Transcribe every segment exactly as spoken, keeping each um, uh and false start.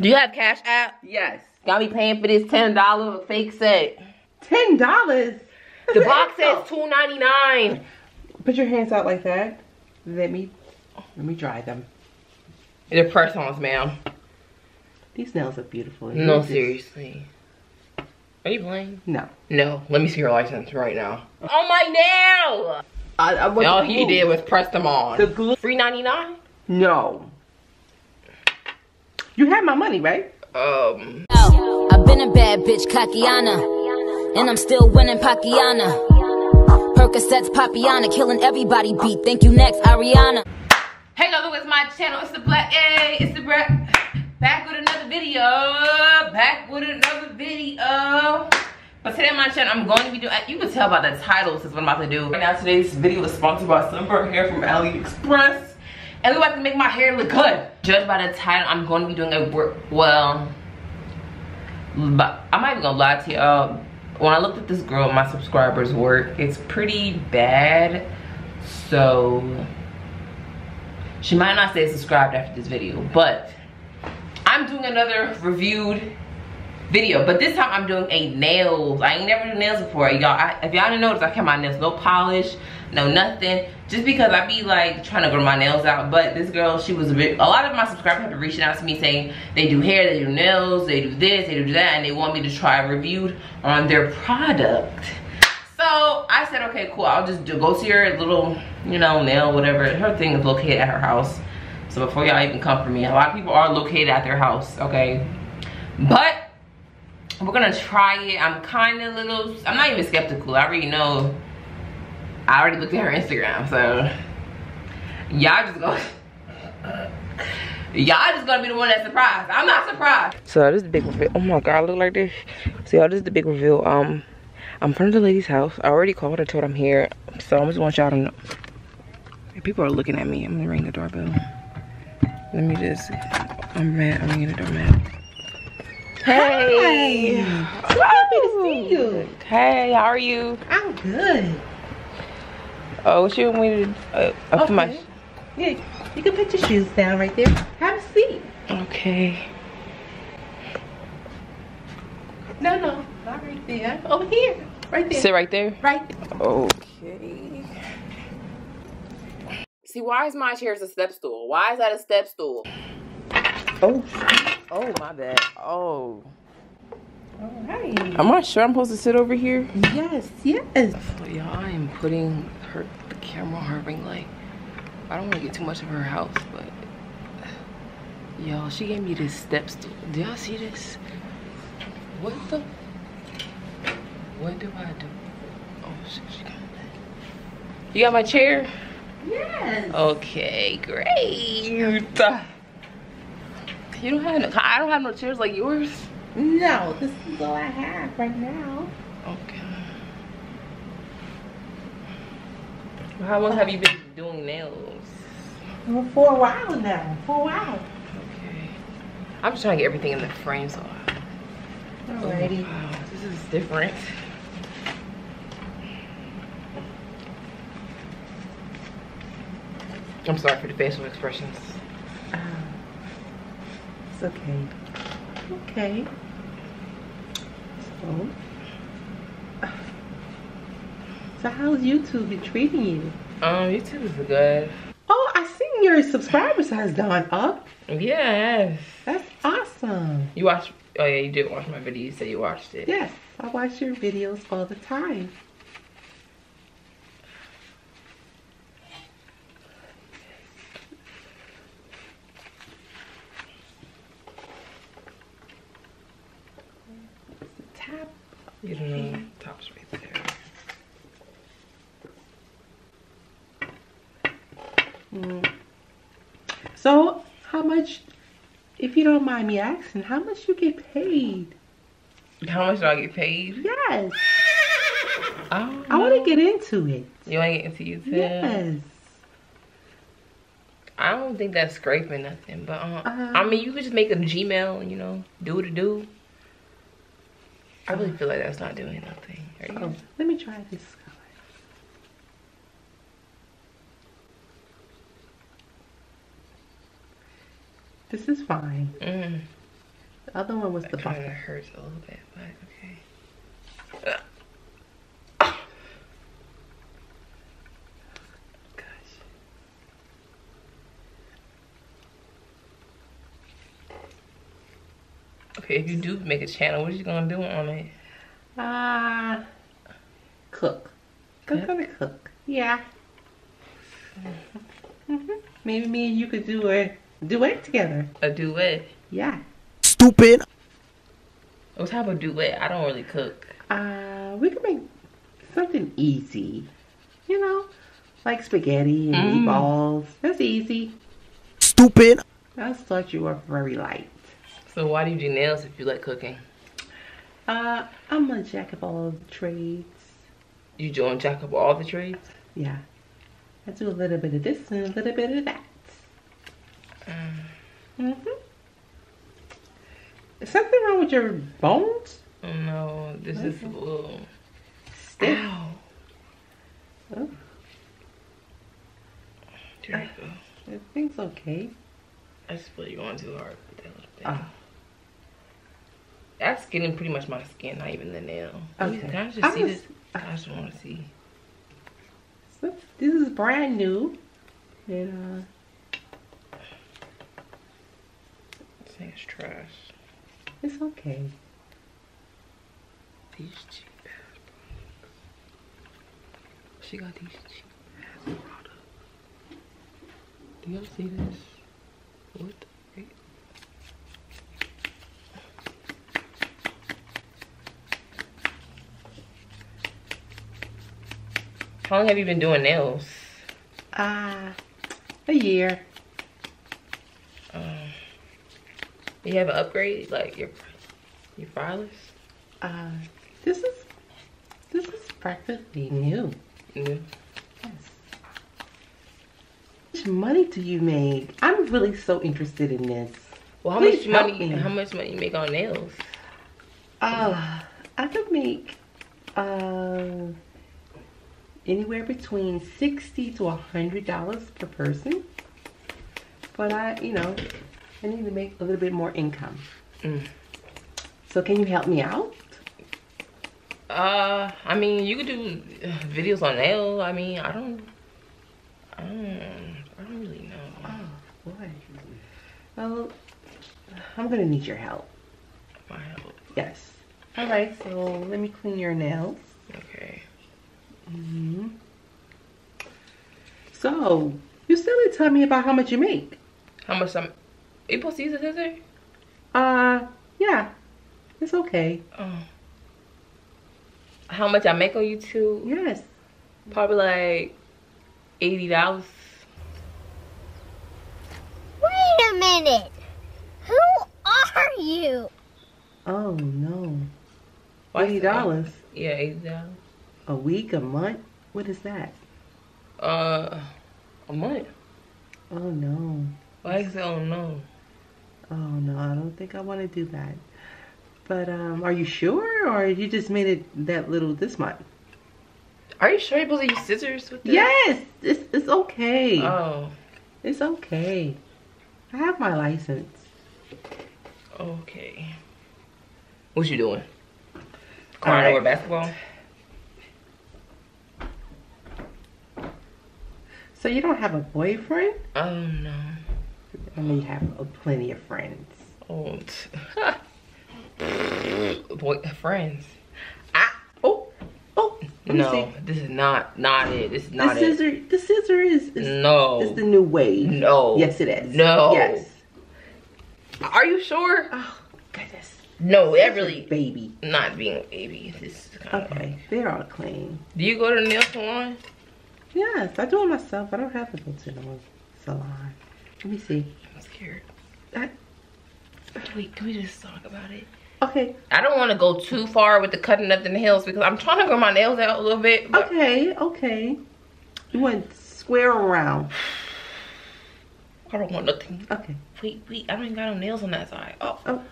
Do you have Cash App? Yes. Gotta be paying for this ten dollars fake set. ten dollars? The box says two ninety-nine. Put your hands out like that. Let me, let me dry them. They're press-ons, ma'am. These nails are beautiful. You no, seriously. Are you playing? No. No. Let me see your license right now. Oh, my nail! I, I want all he did was press them on. The glue. three ninety-nine? No. You had my money, right? Um. Oh, I've been a bad bitch, Kakiana, and I'm still winning, Pakiana. Percocets, Papiana, killing everybody beat. Thank you next, Ariana. Hey, guys, welcome to my channel. It's the Black A. It's the Black. Back with another video. Back with another video. But today on my channel, I'm going to be doing. You can tell by the titles is what I'm about to do. Right now, today's video is sponsored by Slimper Hair from AliExpress, and we about to make my hair look good. Judged by the title, I'm going to be doing a work. Well, but I'm not even gonna lie to y'all. When I looked at this girl, my subscribers' work, it's pretty bad. So she might not stay subscribed after this video, but I'm doing another reviewed video. But this time I'm doing a nails. I ain't never do nails before, y'all. If y'all didn't notice, I kept my nails no polish, no nothing, just because I be like trying to grow my nails out. But this girl, she was a bit. A lot of my subscribers have been reaching out to me saying they do hair, they do nails, they do this, they do that, and they want me to try reviewed on their product. So I said, okay, cool. I'll just do, go to your little, you know, nail whatever. Her thing is located at her house. So before y'all even come for me, a lot of people are located at their house, okay? But we're gonna try it. I'm kind of little, I'm not even skeptical. I already know, I already looked at her Instagram, so y'all just gonna, y'all just gonna be the one that's surprised. I'm not surprised. So this is the big reveal. Oh my God, I look like this. So y'all, this is the big reveal. Um, I'm from the lady's house. I already called her, told her I'm here. So I just want y'all to know. People are looking at me. I'm gonna ring the doorbell. Let me just, I'm mad, I'm ringing the doorbell. Hey! Hi. So happy to see you. Hey, how are you? I'm good. Oh, what you want me to uh, up okay. to my Yeah, you can put your shoes down right there. Have a seat. Okay. No, no, not right there. Over here. Right there. Sit right there? Right there. Okay. See, why is my chair a step stool? Why is that a step stool? Oh, oh, my bad. Oh. All right. I'm not sure I'm supposed to sit over here. Yes, yes. So, y'all, I am putting her, the camera on her ring light. I don't want to get too much of her house, but y'all, she gave me this step stool. Do y'all see this? What the? What do I do? Oh, shit, she got that. You got my chair? Yes. Okay, great. You don't have no, I don't have no chairs like yours? No, this is all I have right now. Okay. How long have you been doing nails? Well, for a while now, for a while. Okay. I'm just trying to get everything in the frame, so. Alrighty. Oh, wow, this is different. I'm sorry for the facial expressions. It's okay. Okay. So, so how's YouTube been treating you? Um, YouTube is good. Oh, I seen your subscribers has gone up. Yes. That's awesome. You watch? Oh yeah, you did watch my video. You said you watched it. Yes, I watch your videos all the time. You don't know, the top's right there. Mm. So, how much, if you don't mind me asking, how much you get paid? How much do I get paid? Yes. I, I want to get into it. You want to get into it too? Yes. I don't think that's scraping nothing, but um, uh, I mean, you could just make a Gmail, you know, do what it do. I really feel like that's not doing nothing. Right oh, let me try this color. This is fine. Mm. The other one was that the buffer. Kind of hurts a little bit, but okay. Gosh. Okay, if you do make a channel, what are you gonna do on it? Ah, uh, cook. I'm gonna cook. Yeah. Mm-hmm. Maybe me and you could do a duet together. A duet? Yeah. Stupid. What type of duet? I don't really cook. Uh, we could make something easy. You know, like spaghetti and meatballs. Mm. That's easy. Stupid. I just thought you were very light. So why do you do nails if you like cooking? Uh, I'm a jack of all the trades. You doing jack of all the trades? Yeah. I do a little bit of this and a little bit of that. Mm. Mm-hmm. Is something wrong with your bones? Oh, no, this okay. is a little stiff. Ow. Oh. There you uh, go. It thing's okay. I just put you on too hard with that little thing. Uh. That's getting pretty much my skin, not even the nail. Okay. Can I just I see was, this? Uh, I just want to see. This is brand new, and uh, this thing is trash. It's okay. These cheap ass products. She got these cheap ass products. Do y'all see this? What? Right? How long have you been doing nails? Ah, uh, a year. Um, you have an upgrade, like your your filers? Uh, this is this is practically new. New. Yes. How much money do you make? I'm really so interested in this. Well, how Please much money? Me. How much money you make on nails? Uh, I could make uh. anywhere between sixty to a hundred dollars per person, but I, you know, I need to make a little bit more income. Mm. So can you help me out? Uh, I mean, you could do videos on nail. I mean, I don't, I don't, I don't really know. Oh boy. Well, I'm gonna need your help. My help. Yes. All right. So let me clean your nails. Okay. Mm-hmm. So, you still didn't tell me about how much you make. How much I'm... Are you supposed to use a scissor? Uh, yeah. It's okay. Oh. How much I make on YouTube? Yes. Probably like eighty dollars. Wait a minute. Who are you? Oh, no. eighty dollars? Yeah, eighty dollars. A week, a month? What is that? Uh, a month. Oh no. Why is it oh no? Oh no, I don't think I want to do that. But um, are you sure, or you just made it that little this month? Are you sure you're supposed to use scissors with this? Yes, it's it's okay. Oh, it's okay. I have my license. Okay. What you doing? Going over basketball. So you don't have a boyfriend? Oh no. I mean, you have uh, plenty of friends. Oh, boy, friends. I, oh, oh. No, this is not not it. This is not the scissor, it. The scissor is, is no. It's the new wave. No. Yes, it is. No. Yes. Are you sure? Oh goodness. No, it really. Baby. Not being a baby. This is kind okay. Of they're all clean. Do you go to the nail salon? Yes, I do it myself. I don't have to go to the salon. Let me see. I'm scared. I... Can we, can we just talk about it? Okay. I don't want to go too far with the cutting of the nails because I'm trying to grow my nails out a little bit. But... Okay, okay. You want square or round? I don't want nothing. Okay. Wait, wait. I don't even got no nails on that side. Oh. oh.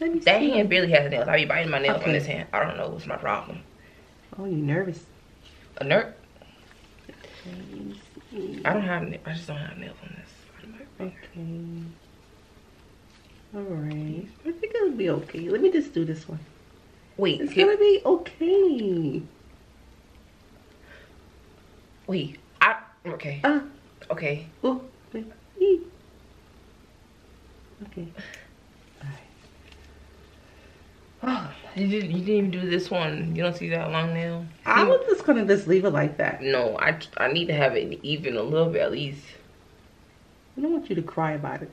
Let me that see. Hand barely has nails. I be biting my nails okay. on this hand. I don't know what's my problem. Oh, you nervous? A nerd? I don't have, I just don't have nails on this. Okay. All right, I think it'll be okay. Let me just do this one. Wait, it's here. Gonna be okay. Wait, I okay. Uh, okay. Oh, okay. Okay. All right. Oh, you didn't, you didn't even do this one. You don't see that long nail? I was just gonna just leave it like that. No, I I need to have it even a little bit at least. I don't want you to cry about it.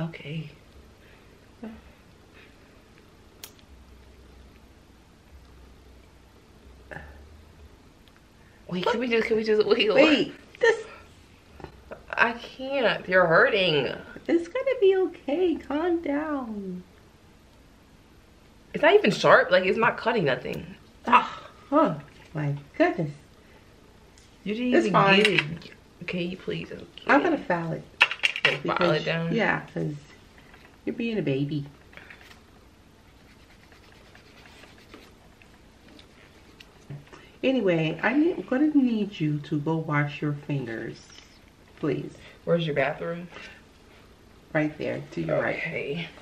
Okay. Wait, what? can we just, can we just, wait. Wait, this. I can't, you're hurting. It's gonna be okay, calm down. It's not even sharp, like it's not cutting nothing. Oh, oh my goodness. You didn't it's even fine. Get it. Can you please? I'm gonna foul it. Because, file it down? Yeah, because you're being a baby. Anyway, I'm going to need you to go wash your fingers, please. Where's your bathroom? Right there, to your okay. right.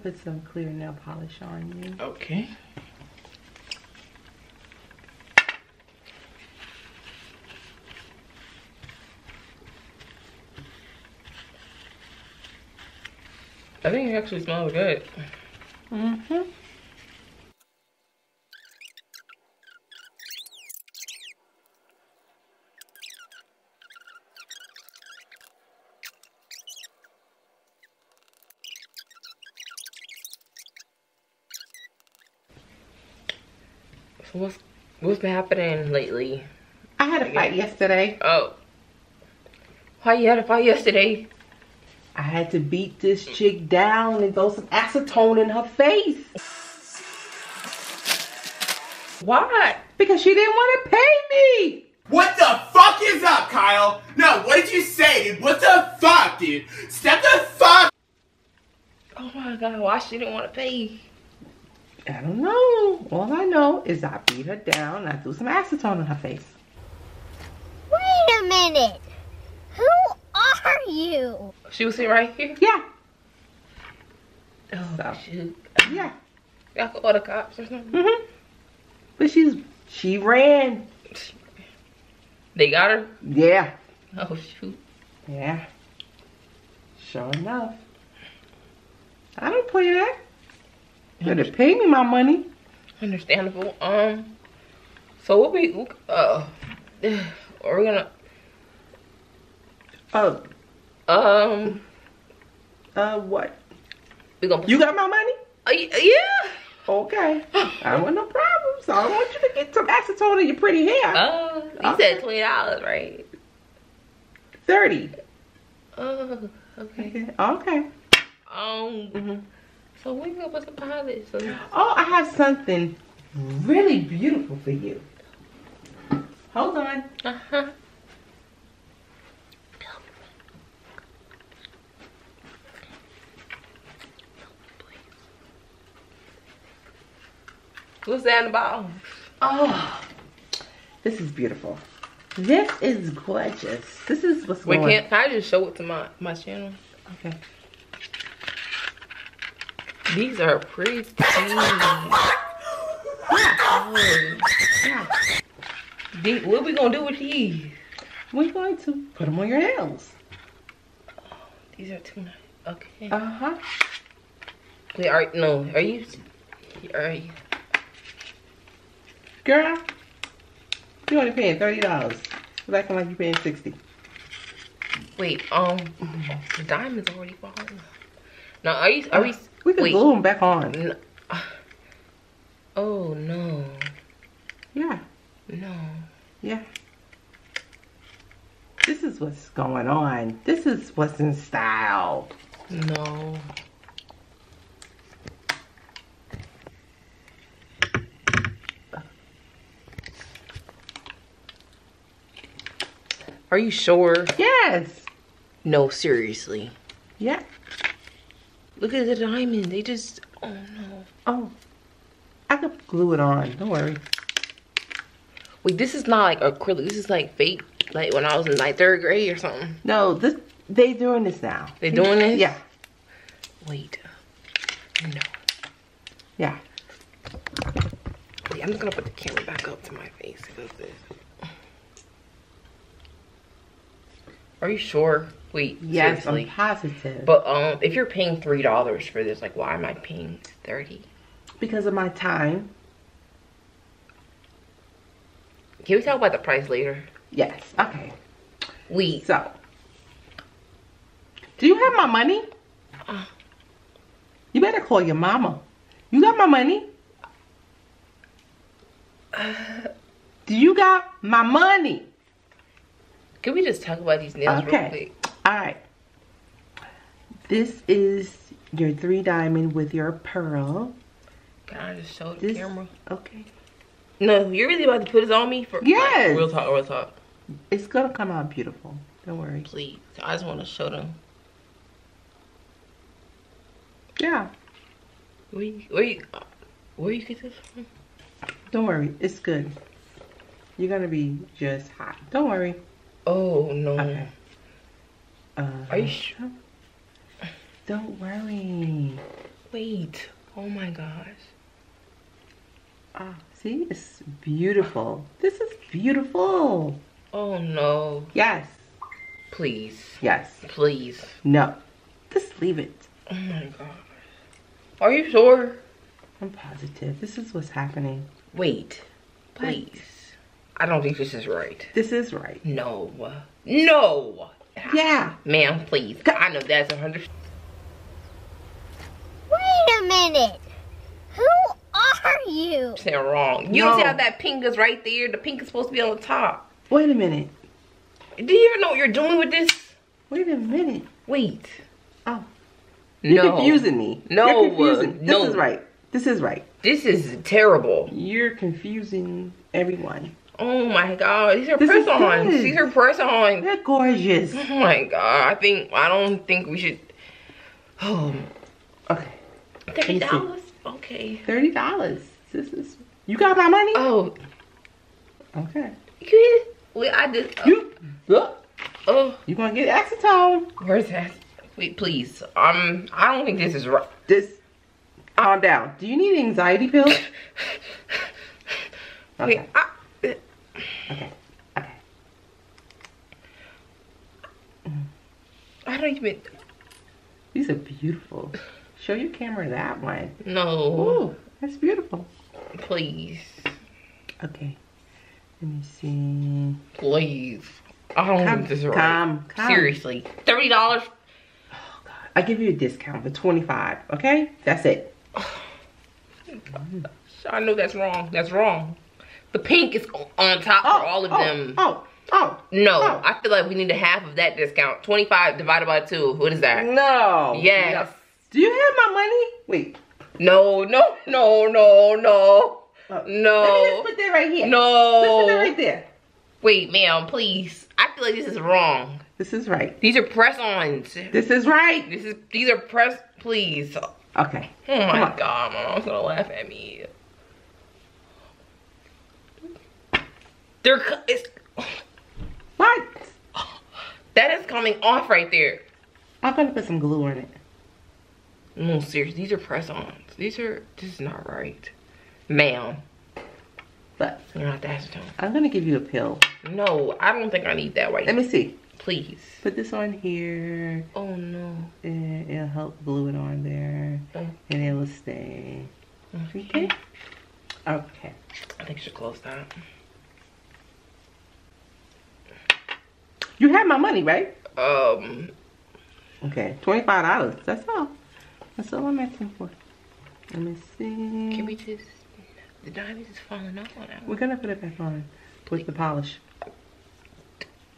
Put some clear nail polish on you. Okay. I think it actually smells good. Mm-hmm. So what's, what's been happening lately? I had a fight yesterday. Oh. Why you had a fight yesterday? I had to beat this chick down and throw some acetone in her face. Why? Because she didn't want to pay me. What the fuck is up, Kyle? No, what did you say, dude? What the fuck, dude? Step the fuck. Oh my God, why she didn't want to pay? I don't know. All I know is I beat her down and I threw some acetone in her face. Wait a minute. Who are you? She was sitting right here? Yeah. Oh, so, shoot. Yeah. Y'all could call the cops or something? Mm-hmm. But she's, she ran. They got her? Yeah. Oh, shoot. Yeah. Sure enough. I don't play that. You had to pay me my money. Understandable. Um. So what we? Uh. Are we gonna? Oh. Um. Uh. What? We gonna? You got my money? Uh, yeah. Okay. I don't want no problems. So I don't want you to get some acetone in your pretty hair. Uh. You okay. said twenty dollars, right? Thirty. Oh. Uh, okay. Okay. Okay. Um. Mm-hmm. So we go with the pilot. So oh, I have something really beautiful for you. Hold on. Uh-huh. What's that about? Oh, this is beautiful. This is gorgeous. This is what's Wait, going on. Can I just show it to my, my channel? Okay. These are pretty things. Yeah. Oh, yeah. These, what are we going to do with these? We're going to put them on your nails. Oh, these are too nice. Okay. Uh-huh. Wait, are, no, are you? Are you? Girl, you're only paying thirty dollars. You're acting like you're paying sixty dollars. Wait, um, the diamond's already falling. Now, are you, are we... We can glue them back on. No. Oh no. Yeah. No. Yeah. This is what's going on. This is what's in style. No. Are you sure? Yes. No, seriously. Yeah. Look at the diamond. They just, oh no. Oh, I could glue it on. Don't worry. Wait, this is not like acrylic. This is like fake. Like when I was in like third grade or something. No, this they doing this now. They doing this? Yeah. Wait. No. Yeah. Wait, I'm just gonna put the camera back up to my face. What's this? Are you sure? Wait, yes, seriously. I'm positive. But um, if you're paying three dollars for this, like, why am I paying thirty? Because of my time. Can we talk about the price later? Yes. Okay. Wait. So, do you have my money? Uh, you better call your mama. You got my money? Uh, do you got my money? Can we just talk about these nails okay. real quick? All right. This is your three diamond with your pearl. Can I just show the this, camera? Okay. No, you're really about to put this on me? For, yes. Like, real talk, real talk. It's going to come out beautiful. Don't worry. Please. I just want to show them. Yeah. Where you, where you, where you get this from? Don't worry. It's good. You're going to be just hot. Don't worry. Oh no! Okay. Uh, Are you sure? Don't worry. Wait! Oh my gosh! Ah, see, it's beautiful. This is beautiful. Oh no! Yes. Please. Yes. Please. No. Just leave it. Oh my gosh! Are you sure? I'm positive. This is what's happening. Wait. Please. Wait. I don't think this is right. This is right. No. No. Yeah. Ma'am, please. I know that's one hundred percent. Wait a minute. Who are you? You're wrong. You no. don't see how that pink is right there? The pink is supposed to be on the top. Wait a minute. Do you even know what you're doing with this? Wait a minute. Wait. Oh. You're no. confusing me. No. You're confusing. No. This is right. This is right. This is terrible. You're confusing everyone. Oh my god, these are press-ons. These are press-ons. They're gorgeous. Oh my god, I think, I don't think we should. Oh. Okay. thirty dollars? Okay. thirty dollars. This is, you got my money? Oh. Okay. You Wait, I just. Uh, you, look. Oh. You gonna get acetone. Where's that? Wait, please. Um, I don't think this is right. This. Calm down. Do you need anxiety pills? Okay. Wait, I, Okay. Okay. I don't even. These are beautiful. Show your camera that one. No. Ooh, that's beautiful. Please. Okay. Let me see. Please. I don't think this is right. Come, come. Seriously. thirty dollars. Oh god. I give you a discount for twenty-five dollars. Okay? That's it. I know that's wrong. That's wrong. The pink is on top oh, for all of oh, them. Oh, oh, no! Oh. I feel like we need a half of that discount. Twenty-five divided by two. What is that? No. Yes. No. Do you have my money? Wait. No, no, no, no, no, oh. no. Let me just put that right here. No. Put that right there. Wait, ma'am, please. I feel like this is wrong. This is right. These are press-ons. This is right. This is. These are press. Please. Okay. Oh my Come god, my mom's gonna laugh at me. They're, it's, what? That is coming off right there. I'm gonna put some glue on it. No, seriously, these are press-ons. These are, this is not right. Ma'am. But you're not the acetone. I'm gonna give you a pill. No, I don't think I need that right now. Let me see. Please. Put this on here. Oh no. And it'll help glue it on there. Okay. And it'll stay. Okay. Okay. I think you should close that. You have my money, right? Um. Okay, twenty-five dollars. That's all. That's all I'm asking for. Let me see. Can we just? The diamonds is falling off. We're gonna put it back on with the polish.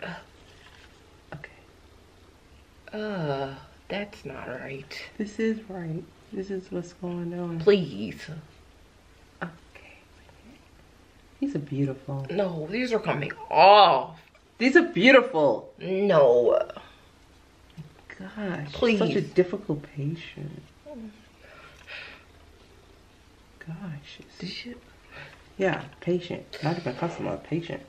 Okay. Uh, that's not right. This is right. This is what's going on. Please. Okay. These are beautiful. No, these are coming off. These are beautiful. No. Gosh. Please. Such a difficult patient. Gosh. This shit. Yeah, patient. Not even customer, patient.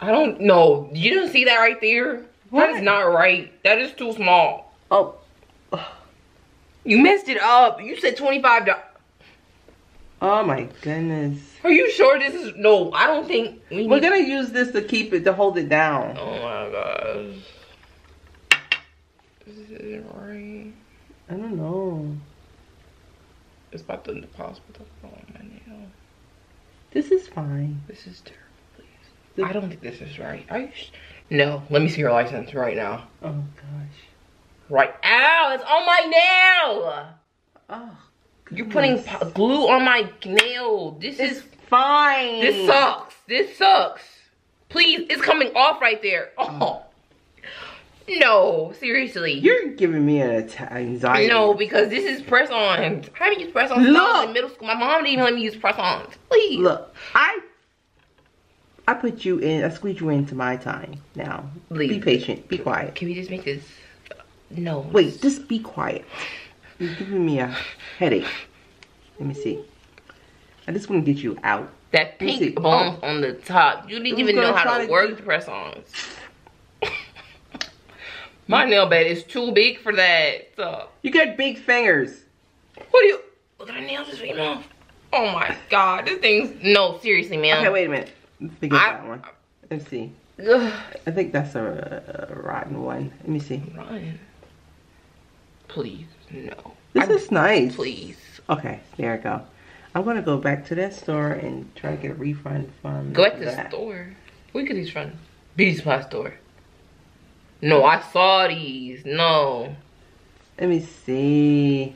I don't know. You didn't see that right there? What? That is not right. That is too small. Oh. You messed it up. You said twenty-five dollars. Oh my goodness. Are you sure this is... No, I don't think... We We're going to use this to keep it, to hold it down. Oh my gosh. Is it right? I don't know. It's about the possible to fall on my nail. This is fine. This is terrible, please. This I don't think this is right. Are you sh no, let me see your license right now. Oh gosh. Right. Ow, it's on my nail! Oh. You're putting glue on my nail. This it's is fine. This sucks. This sucks. Please, it's coming off right there. Oh. No, seriously. You're giving me an anxiety. No, because this is press-ons. I haven't used press-ons since I was in middle school. My mom didn't even let me use press-ons. Please. Look, I I put you in, I squeezed you into my time now. Please. Be patient. Be quiet. Can we just make this? No. Wait, just be quiet. You're giving me a headache. Let me see. I just want to get you out. That pink bump oh. on the top. You didn't Who's even know how to, to work do... press-ons. My nail bed is too big for that. So. You got big fingers. What do you... Look at my nails just right now. Oh my god. This thing's... No, seriously, ma'am. Okay, wait a minute. Let's figure I... that one. Let's see. Ugh. I think that's a, a rotten one. Let me see. Rotten? Please. No. This I'm, is nice. Please. Okay, there we go. I'm gonna go back to that store and try to get a refund from Go back to the store. Where could these from? Beauty supply store. No, I saw these. No. Let me see.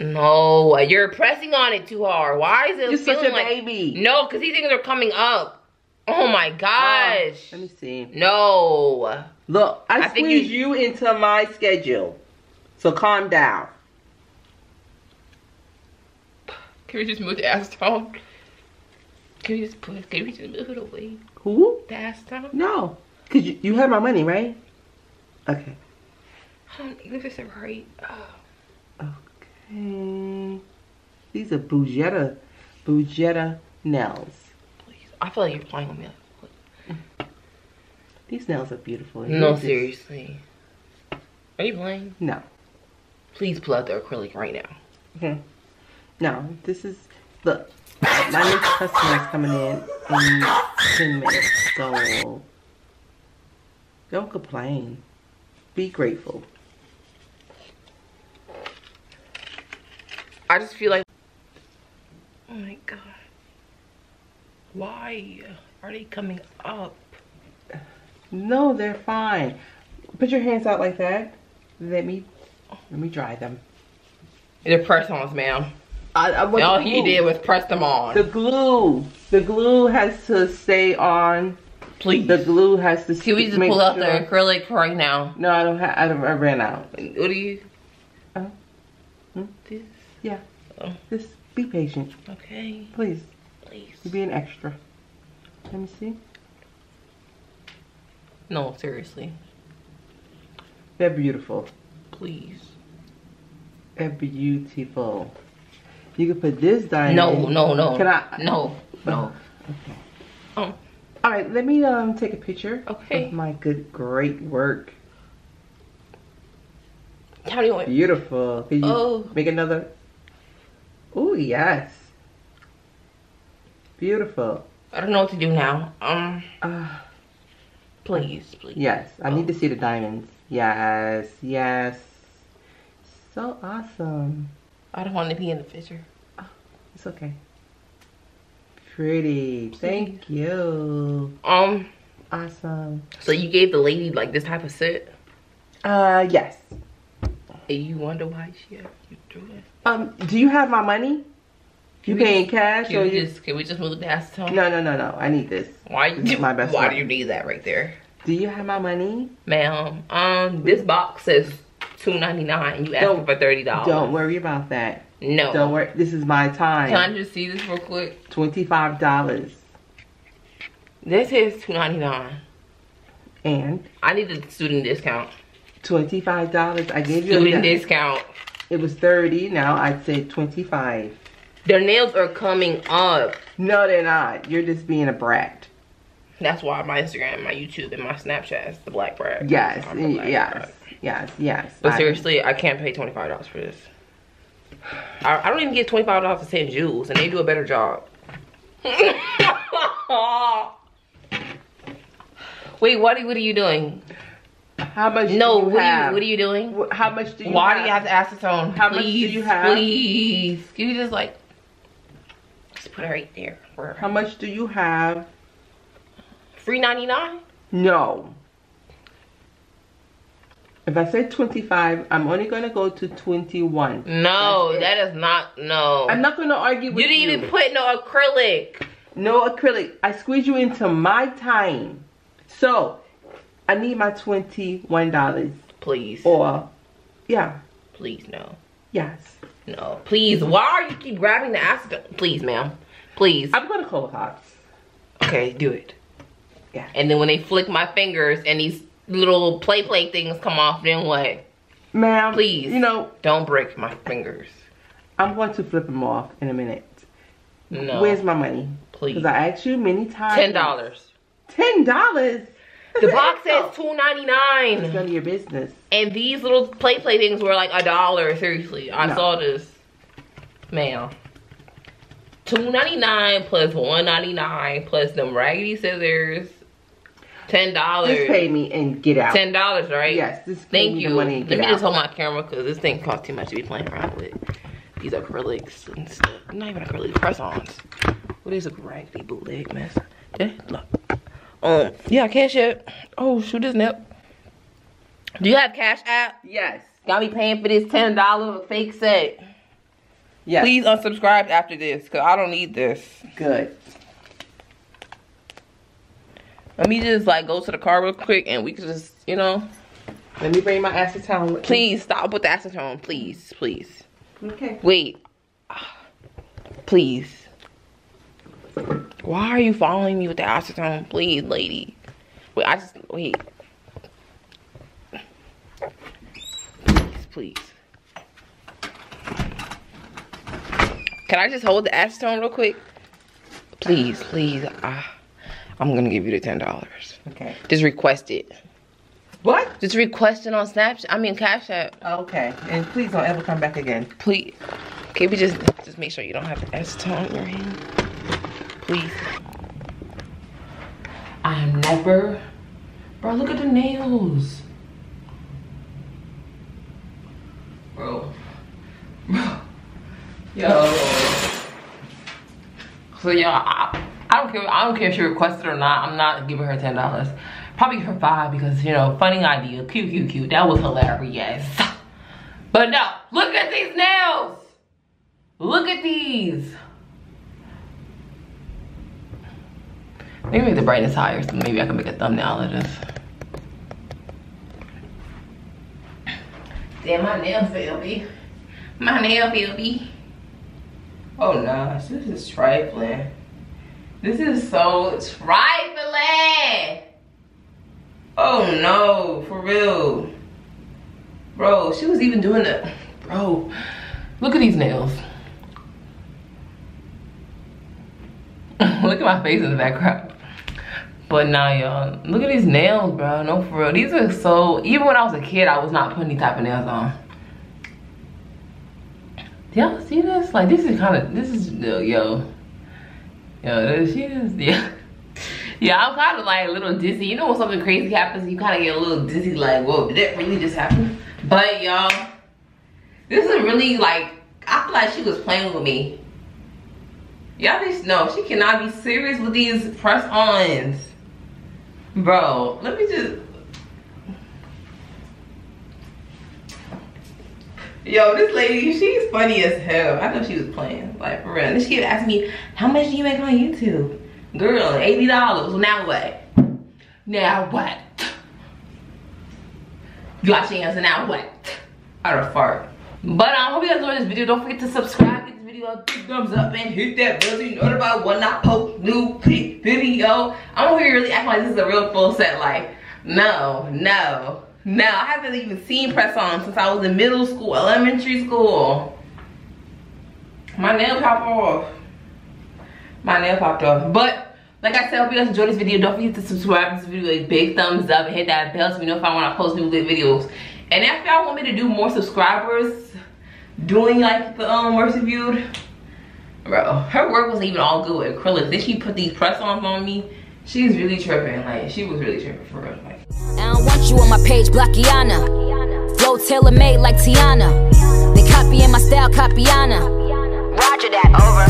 No, you're pressing on it too hard. Why is it you're feeling such a like baby? No, because these things are coming up. Oh my gosh. Oh, let me see. No. Look, I, I squeezed you, you into my schedule. So calm down. Can we just move the ass down? Can we just put? Can we just move it away? Who? The ass down? No, cause you, you had my money, right? Okay. I don't think this is right. Oh. Okay. These are Bougetta, Bougetta nails. Please, I feel like you're playing with me. These nails are beautiful. No, seriously. Are you playing? No. Please plug the acrylic right now. Okay. No, this is, look, my next customer is coming in in ten minutes, so don't complain. Be grateful. I just feel like, oh my god. Why are they coming up? No, they're fine. Put your hands out like that. Let me, let me dry them. They're press-ons, ma'am. All he did was press them on. The glue, the glue has to stay on. Please. The glue has to. Can we just pull out the acrylic right now? No, I don't have. I, I ran out. What do you? Uh, hmm? This. Yeah. Oh. Just be patient. Okay. Please. Please. You're being extra. Let me see. No, seriously. They're beautiful. Please. They're beautiful. You can put this diamond. No, no, no. Can I? No, no. Okay. Um. All right. Let me um take a picture. Okay. Of my good, great work. How do you want? Beautiful. Can you oh. make another? Oh yes. Beautiful. I don't know what to do now. Um. Uh, please, please. Yes, I oh. need to see the diamonds. Yes, yes. So awesome. I don't want to be in the picture. Oh, it's okay. Pretty. Please. Thank you. Um. Awesome. So you gave the lady like this type of sit? Uh, yes. and you wonder why shit you doing. Um, do you have my money? You paying cash or you? Just, can we just move past home? No, no, no, no. I need this. Why? This is my best why one. Do you need that right there? Do you have my money, ma'am? Um, this box says two ninety-nine. You asking for thirty dollars? Don't worry about that. No. Don't worry. This is my time. Can I just see this real quick? Twenty-five dollars. This is two ninety-nine. And I need a student discount. Twenty-five dollars. I gave you a student discount. It was thirty. Now I'd say twenty-five. Their nails are coming up. No, they're not. You're just being a brat. That's why my Instagram, my YouTube, and my Snapchat is the black brat. Yes, so black yes, brat. yes, yes. But I, seriously, I can't pay twenty-five dollars for this. I, I don't even get twenty-five dollars to send jewels, and they do a better job. Wait, what are, what are you doing? How much no, do you what have? No, what are you doing? How much do you why have? Why do you have to ask the tone? How please, much do you have? Please, can you just like... Just put it right there. Her. How much do you have? three ninety-nine? No. If I say twenty-five, I'm only gonna go to twenty-one. No, that is not no. I'm not gonna argue with you. You didn't even put no acrylic. No acrylic. I squeezed you into my time. So I need my twenty-one dollars. Please. Or yeah. Please no. Yes. No, please. Why are you keep grabbing the ass? Please, ma'am. Please. I'm gonna call cops. Okay, do it. Yeah. And then when they flick my fingers and these little play play things come off, then what? Ma'am. Please. You know. Don't break my fingers. I'm going to flip them off in a minute. No. Where's my money? Please. Because I asked you many times. Ten dollars. Ten dollars. The box says two ninety-none. It's none of your business. And these little play play things were like a dollar. Seriously, I no. saw this, ma'am. two ninety-nine plus one ninety-nine plus them raggedy scissors. Ten dollars. Just pay me and get out. Ten dollars, right? Yes. Just pay Thank me you. The money and get Let me out. Just hold my camera because this thing costs too much to be playing around with. These acrylics and stuff. Not even acrylics, press-ons. What is a raggedy bootleg mess? Yeah, look. Um, yeah, Cash App. Oh, shoot his nip. Do you have Cash App? Yes. Gotta be paying for this ten dollar fake set. Yes. Please unsubscribe after this, because I don't need this. Good. Let me just, like, go to the car real quick, and we can just, you know. Let me bring my acetone with Please, me. Stop with the acetone. Please, please. Okay. Wait. Please. Why are you following me with the acetone? Please, lady. Wait, I just, wait. Please, please. Can I just hold the acetone real quick? Please, please. Uh, I'm going to give you the ten dollars. Okay. Just request it. What? Just request it on Snapchat. I mean, Cash App. Okay. And please don't ever come back again. Please. Can we just, just make sure you don't have acetone in your hand? Please. I am never. Bro, look at the nails. Bro. Bro. Yo. So y'all, I, I don't care. I don't care if she requested or not. I'm not giving her ten dollars. Probably her five because you know, funny idea. Cute, cute, cute. That was hilarious. But no, look at these nails. Look at these. Maybe make the brightness higher, so maybe I can make a thumbnail of this. Damn, my nail feel me. My nail feel me. Oh, gosh, this is trifling. This is so trifling. Oh, no, for real. Bro, she was even doing it. Bro, look at these nails. Look at my face in the background. But nah, y'all. Look at these nails, bro. No, for real. These are so... Even when I was a kid, I was not putting these type of nails on. Do y'all see this? Like, this is kind of... This is... Yo. Yo, this, she is... Yeah. Yeah, I'm kind of like a little dizzy. You know when something crazy happens, you kind of get a little dizzy. Like, whoa, did that really just happen? But, y'all. This is really, like... I feel like she was playing with me. Y'all just know she cannot be serious with these press-ons. Bro, let me just... Yo, this lady, she's funny as hell. I know she was playing, like, for real. And she kept asking me, how much do you make on YouTube? Girl, eighty dollars. Now what? Now what? You got your answer, now what? I'd have fart. But um, hope you guys enjoyed this video. Don't forget to subscribe, give this video a thumbs up, and hit that bell so you notified when I post new video. I'm over here really acting like this is a real full set. Like, no, no, no. I haven't even seen press on since I was in middle school, elementary school. My nail popped off. My nail popped off. But like I said, hope you guys enjoyed this video. Don't forget to subscribe to this video, a big thumbs up, and hit that bell so we know if I want to post new videos. And if y'all want me to do more subscribers, doing like the um Mercy Viewed, bro, her work wasn't even all good with acrylics. Then she put these press-ons on me. She's really tripping. Like, she was really tripping for real. Like, I don't want you on my page, Blockiana. Flow tailor made like Tiana. They copying my style, Copyana. Roger that, over.